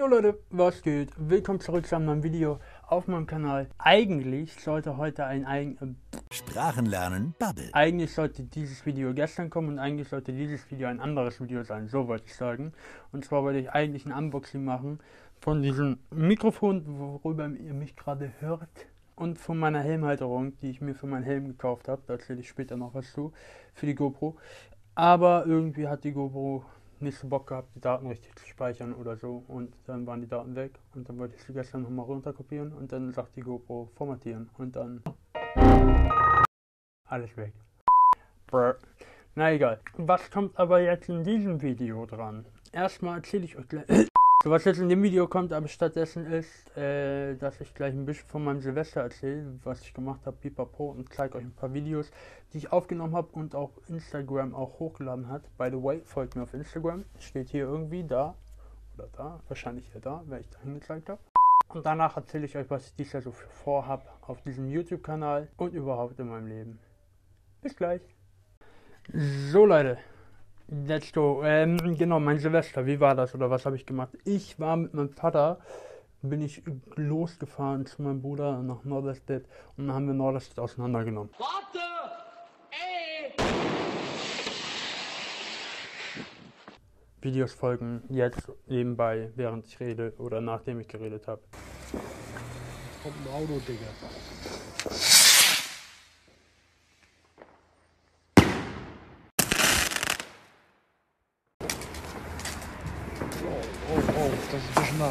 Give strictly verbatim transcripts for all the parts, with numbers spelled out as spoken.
Jo Leute, was geht? Willkommen zurück zu einem neuen Video auf meinem Kanal. Eigentlich sollte heute ein eigen... Sprachen lernen, Bubble. Eigentlich sollte dieses Video gestern kommen und eigentlich sollte dieses Video ein anderes Video sein, so wollte ich sagen. Und zwar wollte ich eigentlich ein Unboxing machen von diesem Mikrofon, worüber ihr mich gerade hört. Und von meiner Helmhalterung, die ich mir für meinen Helm gekauft habe. Da erzähle ich später noch was zu, für die GoPro. Aber irgendwie hat die GoPro nicht so Bock gehabt, die Daten richtig zu speichern oder so, und dann waren die Daten weg und dann wollte ich sie gestern nochmal runterkopieren und dann sagt die GoPro formatieren und dann alles weg. Brr. Na egal. Was kommt aber jetzt in diesem Video dran? Erstmal erzähle ich euch gleich so, was jetzt in dem Video kommt, aber stattdessen ist, äh, dass ich gleich ein bisschen von meinem Silvester erzähle, was ich gemacht habe, pipapo, und zeige euch ein paar Videos, die ich aufgenommen habe und auf Instagram auch hochgeladen hat. By the way, folgt mir auf Instagram, steht hier irgendwie da, oder da, wahrscheinlich hier da, weil ich da hingezeigt habe. Und danach erzähle ich euch, was ich dieses Jahr so vorhabe auf diesem YouTube-Kanal und überhaupt in meinem Leben. Bis gleich. So Leute. Let's go. Ähm, genau, mein Silvester, wie war das oder was habe ich gemacht? Ich war mit meinem Vater, bin ich losgefahren zu meinem Bruder nach Norderstedt und dann haben wir Norderstedt auseinandergenommen. Warte! Ey! Videos folgen jetzt nebenbei, während ich rede oder nachdem ich geredet habe. Kommt ein Auto, Digga. Das ist ein bisschen nah.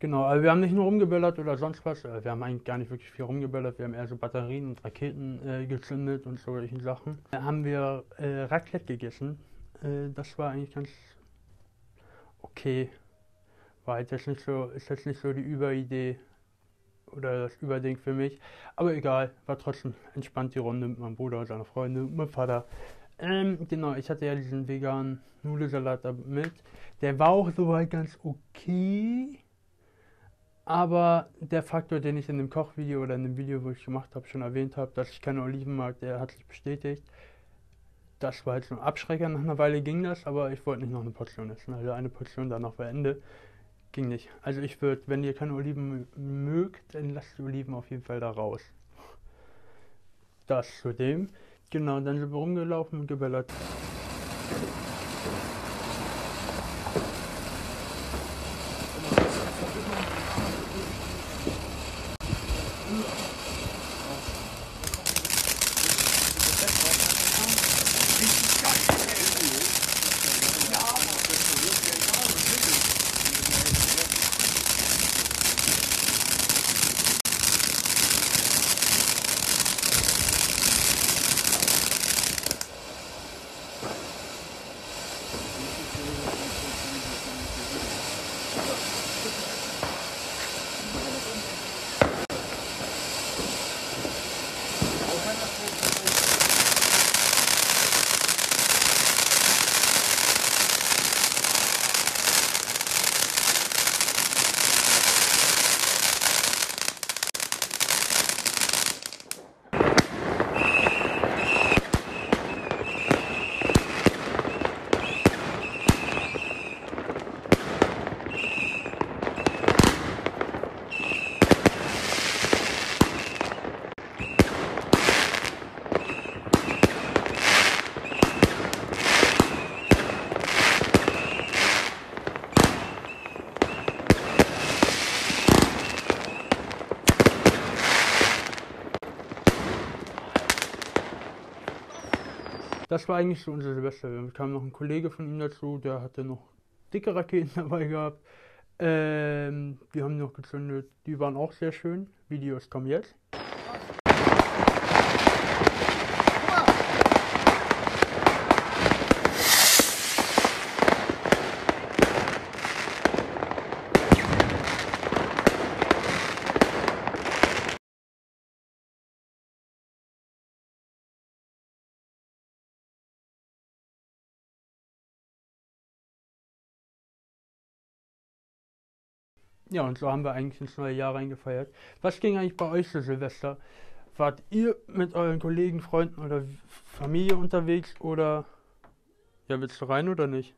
Genau, aber wir haben nicht nur rumgeböllert oder sonst was. Wir haben eigentlich gar nicht wirklich viel rumgeböllert. Wir haben eher so Batterien und Raketen äh, gezündet und solche Sachen. Da haben wir äh, Raclette gegessen. Äh, das war eigentlich ganz okay. War halt jetzt nicht so, ist jetzt nicht so die Überidee oder das Überding für mich, aber egal, war trotzdem entspannt die Runde mit meinem Bruder und seiner Freunde und meinem Vater. Ähm, genau, ich hatte ja diesen veganen Nudelsalat da mit, der war auch soweit ganz okay, aber der Faktor, den ich in dem Kochvideo oder in dem Video, wo ich gemacht habe, schon erwähnt habe, dass ich keine Oliven mag, der hat sich bestätigt. Das war halt so ein Abschrecker, nach einer Weile ging das, aber ich wollte nicht noch eine Portion essen, also eine Portion, danach war Ende. Ging nicht. Also ich würde, wenn ihr keine Oliven mögt, dann lasst die Oliven auf jeden Fall da raus. Das zu dem. Genau, dann sind wir rumgelaufen und gebellert. Das war eigentlich so unser Silvester. Wir kamen noch ein Kollege von ihm dazu, der hatte noch dicke Raketen dabei gehabt. Ähm, die haben noch gezündet. Die waren auch sehr schön. Videos kommen jetzt. Ja, und so haben wir eigentlich ins neue Jahr reingefeiert. Was ging eigentlich bei euch zu Silvester? Wart ihr mit euren Kollegen, Freunden oder Familie unterwegs oder... Ja, willst du rein oder nicht?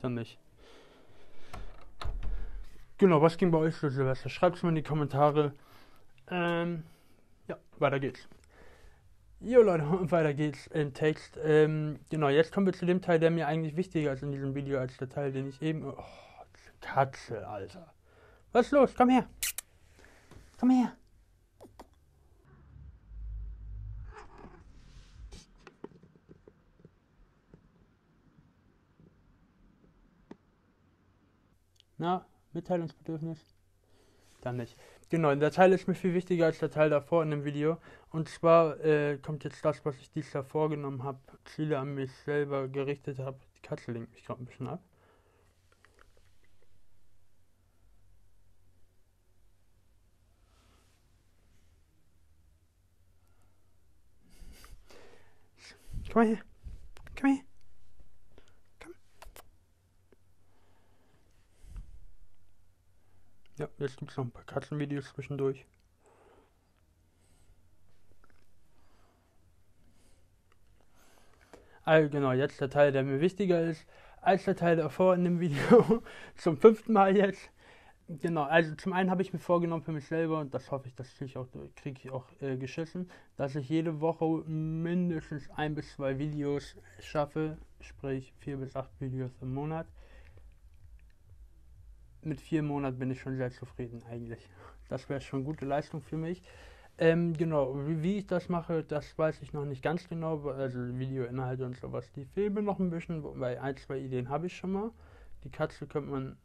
Dann nicht. Genau, was ging bei euch zu Silvester? Schreibt es mal in die Kommentare. Ähm, ja, weiter geht's. Jo Leute, und weiter geht's im Text. Ähm, genau, jetzt kommen wir zu dem Teil, der mir eigentlich wichtiger ist in diesem Video, als der Teil, den ich eben... Oh, Katze, Alter. Was ist los? Komm her. Komm her. Na, Mitteilungsbedürfnis? Dann nicht. Genau, der Teil ist mir viel wichtiger als der Teil davor in dem Video. Und zwar äh, kommt jetzt das, was ich dieses Jahr vorgenommen habe, Ziele an mich selber gerichtet habe. Die Katze lenkt mich gerade ein bisschen ab. Komm mal her. Komm mal her. Komm. Ja, jetzt gibt es noch ein paar Katzenvideos zwischendurch. Also genau, jetzt der Teil, der mir wichtiger ist als der Teil davor in dem Video. Zum fünften Mal jetzt. Genau, also zum einen habe ich mir vorgenommen für mich selber, und das hoffe ich, das kriege ich auch, krieg ich auch äh, geschissen, dass ich jede Woche mindestens ein bis zwei Videos schaffe, sprich vier bis acht Videos im Monat. Mit vier Monaten bin ich schon sehr zufrieden eigentlich. Das wäre schon gute Leistung für mich. Ähm, genau, wie, wie ich das mache, das weiß ich noch nicht ganz genau, also Videoinhalte und sowas, die fehlen mir noch ein bisschen, wobei ein, zwei Ideen habe ich schon mal. Die Katze könnte man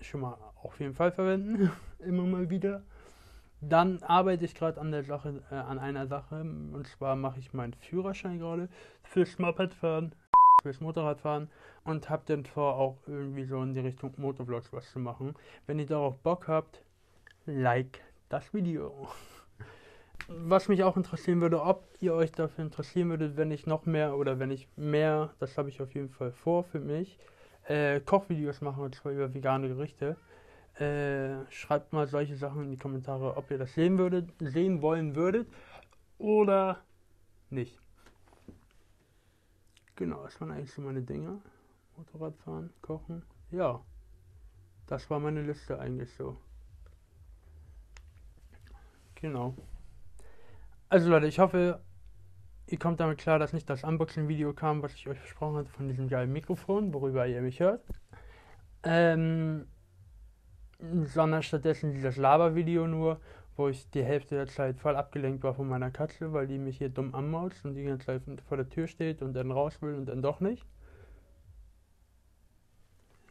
schon mal auf jeden Fall verwenden, immer mal wieder. Dann arbeite ich gerade an der Sache, äh, an einer Sache, und zwar mache ich meinen Führerschein gerade fürs Mopedfahren, fürs Motorradfahren, und habe dann vor, auch irgendwie so in die Richtung Motovlogs was zu machen. Wenn ihr darauf Bock habt, like das Video. Was mich auch interessieren würde, ob ihr euch dafür interessieren würdet, wenn ich noch mehr oder wenn ich mehr, das habe ich auf jeden Fall vor für mich, Äh, Kochvideos machen, und zwar über vegane Gerichte. Äh, schreibt mal solche Sachen in die Kommentare, ob ihr das sehen würdet, sehen wollen würdet oder nicht. Genau, das waren eigentlich so meine Dinge. Motorradfahren, kochen, ja. Das war meine Liste eigentlich so. Genau. Also Leute, ich hoffe, ihr kommt damit klar, dass nicht das Unboxing-Video kam, was ich euch versprochen hatte, von diesem geilen Mikrofon, worüber ihr mich hört. Ähm, sondern stattdessen dieses Laber-Video nur, wo ich die Hälfte der Zeit voll abgelenkt war von meiner Katze, weil die mich hier dumm anmautzt und die ganze Zeit vor der Tür steht und dann raus will und dann doch nicht.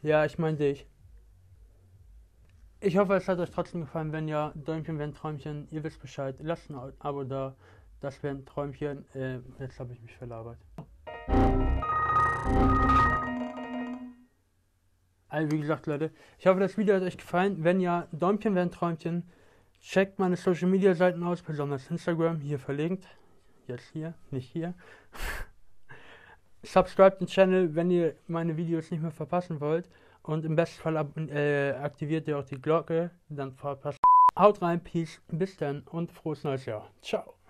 Ja, ich meine dich. Ich hoffe, es hat euch trotzdem gefallen. Wenn ja, Däumchen wären Träumchen. Ihr wisst Bescheid. Lasst ein Abo da. Das wäre ein Träumchen. Äh, jetzt habe ich mich verlabert. Also wie gesagt, Leute, ich hoffe, das Video hat euch gefallen. Wenn ja, Däumchen wäre ein Träumchen. Checkt meine Social Media Seiten aus, besonders Instagram, hier verlinkt. Jetzt hier, nicht hier. Subscribt den Channel, wenn ihr meine Videos nicht mehr verpassen wollt. Und im besten Fall ab, äh, aktiviert ihr auch die Glocke. Dann verpasst. Haut rein, Peace, bis dann und frohes neues Jahr. Ciao.